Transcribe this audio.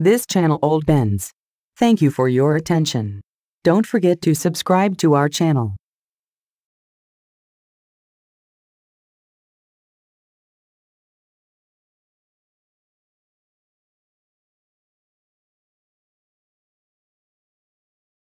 This channel OldBenz. Thank you for your attention. Don't forget to subscribe to our channel.